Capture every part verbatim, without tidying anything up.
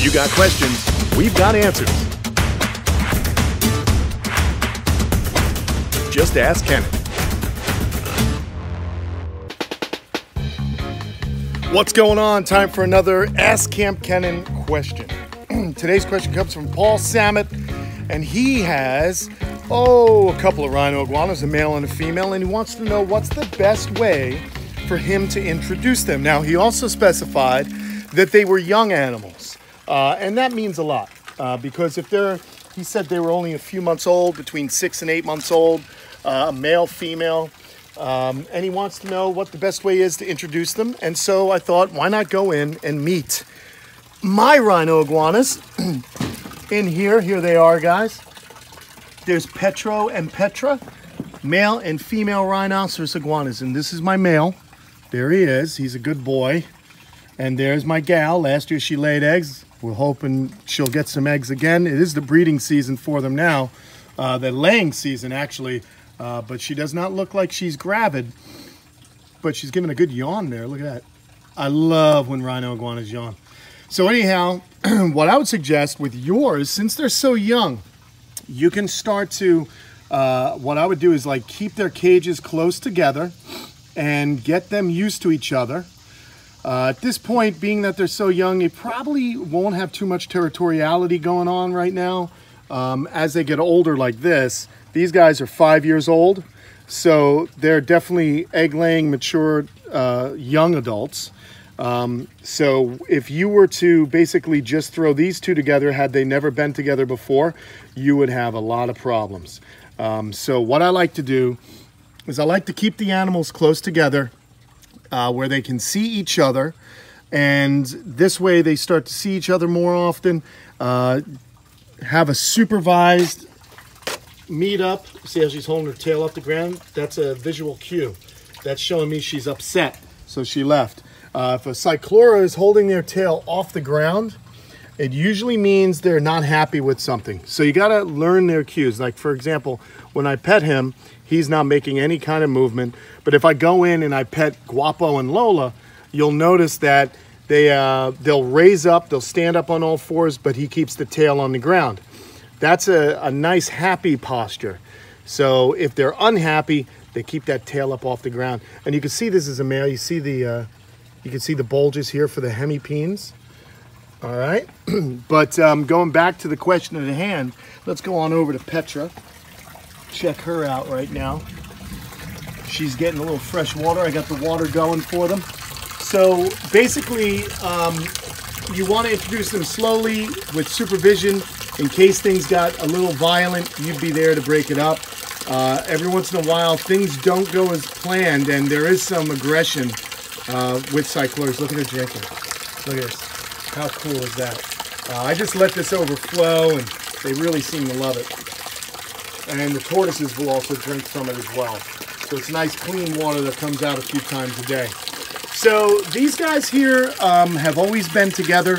You got questions, we've got answers. Just ask Kenneth. What's going on? Time for another Ask Kamp Kenan question. Today's question comes from Paul Sammet, and he has, oh, a couple of rhino iguanas, a male and a female, and he wants to know what's the best way for him to introduce them. Now, he also specified that they were young animals, uh, and that means a lot, uh, because if they're, he said they were only a few months old, between six and eight months old, uh, male, female, Um, and he wants to know what the best way is to introduce them. And so I thought, why not go in and meet my rhino iguanas in here. Here they are, guys. There's Petro and Petra, male and female rhinoceros iguanas. And this is my male. There he is. He's a good boy. And there's my gal. Last year she laid eggs. We're hoping she'll get some eggs again. It is the breeding season for them now. Uh, the laying season, actually. Uh, but she does not look like she's gravid, but she's giving a good yawn there. Look at that. I love when rhino iguanas yawn. So anyhow, what I would suggest with yours, since they're so young, you can start to, uh, what I would do is like keep their cages close together and get them used to each other. Uh, at this point, being that they're so young, they probably won't have too much territoriality going on right now. Um, as they get older like this, these guys are five years old, so they're definitely egg-laying, mature, uh, young adults. Um, so if you were to basically just throw these two together, had they never been together before, you would have a lot of problems. Um, so what I like to do is I like to keep the animals close together uh, where they can see each other, and this way they start to see each other more often. Uh, have a supervised meet-up. See how she's holding her tail up the ground? That's a visual cue. That's showing me she's upset, so she left. Uh, if a Cyclura is holding their tail off the ground, it usually means they're not happy with something. So you gotta learn their cues. Like for example, when I pet him, he's not making any kind of movement. But if I go in and I pet Guapo and Lola, you'll notice that They, uh, they'll raise up, they'll stand up on all fours, but he keeps the tail on the ground. That's a, a nice, happy posture. So if they're unhappy, they keep that tail up off the ground. And you can see this is a male. You see the, uh, you can see the bulges here for the hemipenes. All right. But um, going back to the question at hand, let's go on over to Petra. Check her out right now. She's getting a little fresh water. I got the water going for them. So basically, um, you want to introduce them slowly with supervision. In case things got a little violent, you'd be there to break it up. Uh, every once in a while, things don't go as planned, and there is some aggression uh, with Cyclures. Look at her drinking. Look at this. How cool is that? Uh, I just let this overflow, and they really seem to love it. And the tortoises will also drink some of it as well. So it's nice, clean water that comes out a few times a day. So these guys here um, have always been together.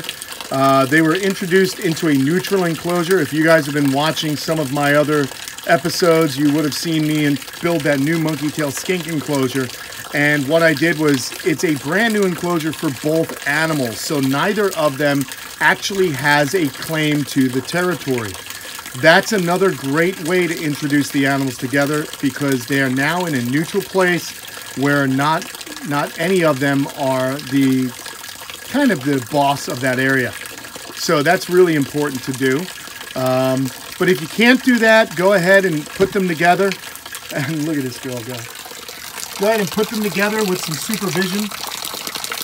Uh, they were introduced into a neutral enclosure. If you guys have been watching some of my other episodes, you would have seen me build that new monkey tail skink enclosure. And what I did was, it's a brand new enclosure for both animals. So neither of them actually has a claim to the territory. That's another great way to introduce the animals together, because they are now in a neutral place where not Not any of them are the kind of the boss of that area. So that's really important to do. Um, but if you can't do that, go ahead and put them together. And look at this girl go. Go ahead and put them together with some supervision.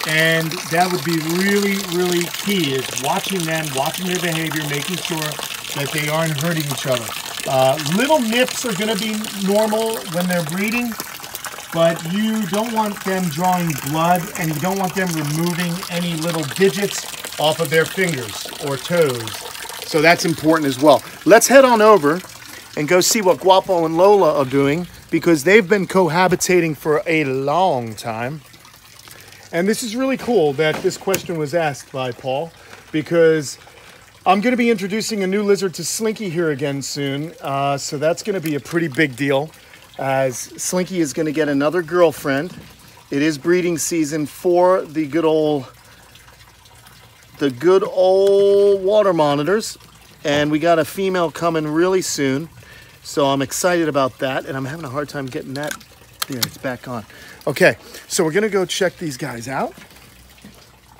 And that would be really, really key, is watching them, watching their behavior, making sure that they aren't hurting each other. Uh, little nips are going to be normal when they're breeding. But you don't want them drawing blood, and you don't want them removing any little digits off of their fingers or toes. So that's important as well. Let's head on over and go see what Guapo and Lola are doing, because they've been cohabitating for a long time. And this is really cool that this question was asked by Paul, because I'm going to be introducing a new lizard to Slinky here again soon. Uh, so that's going to be a pretty big deal, as Slinky is going to get another girlfriend. It is breeding season for the good old the good old water monitors, and we got a female coming really soon. So I'm excited about that, and I'm having a hard time getting that. There, it's back on. Okay, so we're gonna go check these guys out,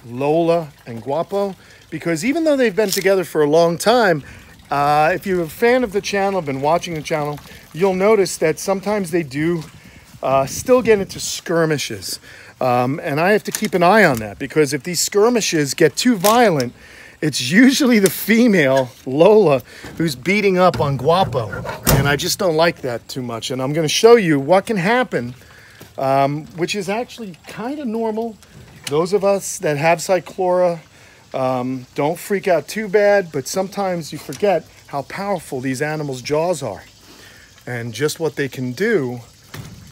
Lola and Guapo, because even though they've been together for a long time, uh, if you're a fan of the channel, been watching the channel, you'll notice that sometimes they do uh, still get into skirmishes. Um, and I have to keep an eye on that, because if these skirmishes get too violent, it's usually the female, Lola, who's beating up on Guapo. And I just don't like that too much. And I'm going to show you what can happen, um, which is actually kind of normal. Those of us that have Cyclura um, don't freak out too bad, but sometimes you forget how powerful these animals' jaws are and just what they can do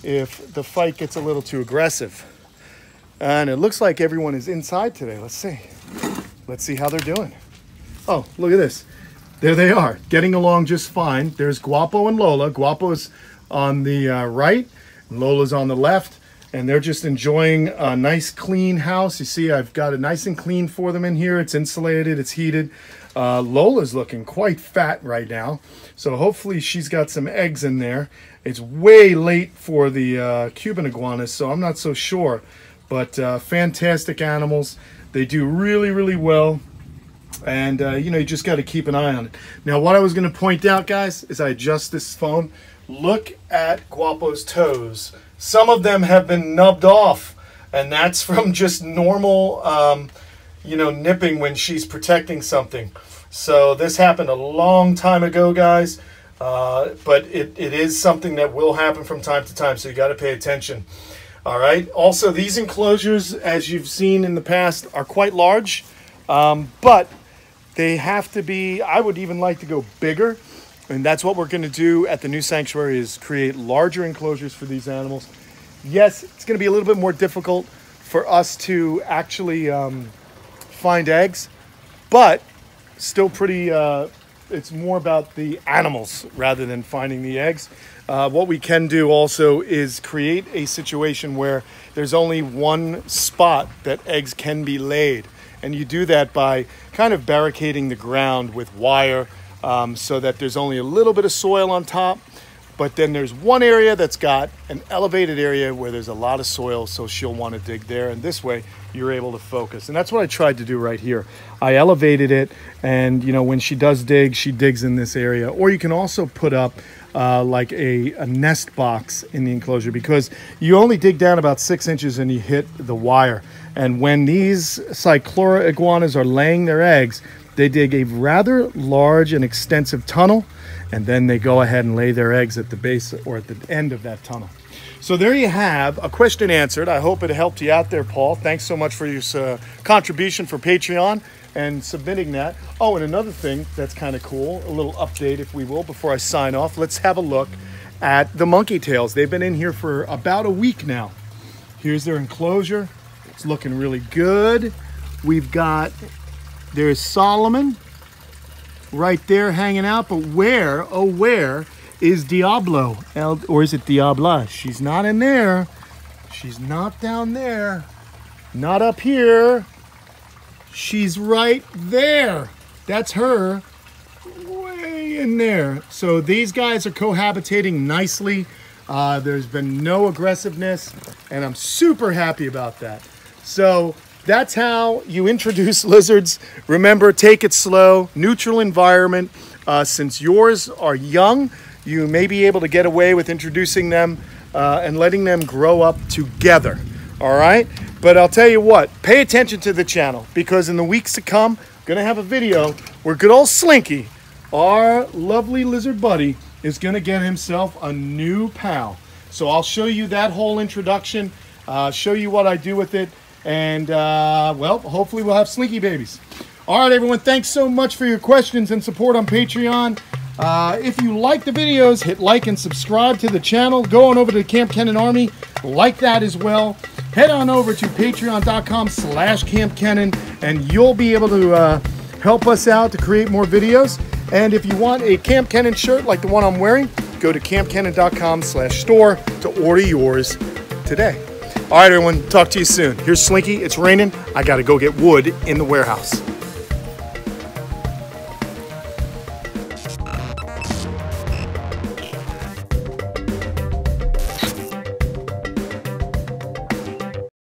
if the fight gets a little too aggressive. And it looks like everyone is inside today. Let's see. Let's see how they're doing. Oh, look at this. There they are, getting along just fine. There's Guapo and Lola. Guapo's on the uh, right, and Lola's on the left. And they're just enjoying a nice clean house. You see, I've got it nice and clean for them in here. It's insulated, it's heated. Uh, Lola's looking quite fat right now, so hopefully she's got some eggs in there. It's way late for the uh, Cuban iguanas, so I'm not so sure. But uh, fantastic animals. They do really, really well. And uh, you know, you just got to keep an eye on it. Now, what I was going to point out, guys, is I adjust this phone. Look at Guapo's toes. Some of them have been nubbed off, and that's from just normal, um, you know, nipping when she's protecting something. So this happened a long time ago, guys, uh, but it, it is something that will happen from time to time, so you got to pay attention. All right. Also, these enclosures, as you've seen in the past, are quite large, um, but they have to be, I would even like to go bigger. And that's what we're going to do at the new sanctuary, is create larger enclosures for these animals. Yes, it's going to be a little bit more difficult for us to actually um, find eggs, but still pretty, uh, it's more about the animals rather than finding the eggs. Uh, what we can do also is create a situation where there's only one spot that eggs can be laid. And you do that by kind of barricading the ground with wire, Um, so that there's only a little bit of soil on top, but then there's one area that's got an elevated area where there's a lot of soil, so she'll want to dig there, and this way you're able to focus. And that's what I tried to do right here. I elevated it, and you know, when she does dig, she digs in this area. Or you can also put up uh, like a, a nest box in the enclosure, because you only dig down about six inches and you hit the wire. And when these Cyclura iguanas are laying their eggs, they dig a rather large and extensive tunnel, and then they go ahead and lay their eggs at the base or at the end of that tunnel. So there you have a question answered. I hope it helped you out there, Paul. Thanks so much for your uh, contribution for Patreon and submitting that. Oh, and another thing that's kind of cool, a little update if we will, before I sign off. Let's have a look at the monkey tails. They've been in here for about a week now. Here's their enclosure. It's looking really good. We've got... There's Solomon right there hanging out, but where, oh where, is Diablo? Or is it Diabla? She's not in there. She's not down there. Not up here. She's right there. That's her, way in there. So these guys are cohabitating nicely. Uh, there's been no aggressiveness, and I'm super happy about that. So that's how you introduce lizards. Remember, take it slow, neutral environment. Uh, since yours are young, you may be able to get away with introducing them uh, and letting them grow up together, all right? But I'll tell you what, pay attention to the channel, because in the weeks to come, I'm gonna have a video where good old Slinky, our lovely lizard buddy, is gonna get himself a new pal. So I'll show you that whole introduction, uh, show you what I do with it, and, uh, well, hopefully we'll have Slinky babies. All right, everyone, thanks so much for your questions and support on Patreon. Uh, if you like the videos, hit like and subscribe to the channel. Go on over to the Kamp Kenan Army, like that as well. Head on over to patreon.com slash Kamp Kenan, and you'll be able to uh, help us out to create more videos. And if you want a Kamp Kenan shirt like the one I'm wearing, go to kampkenan.com slash store to order yours today. All right, everyone, talk to you soon. Here's Slinky. It's raining. I got to go get wood in the warehouse.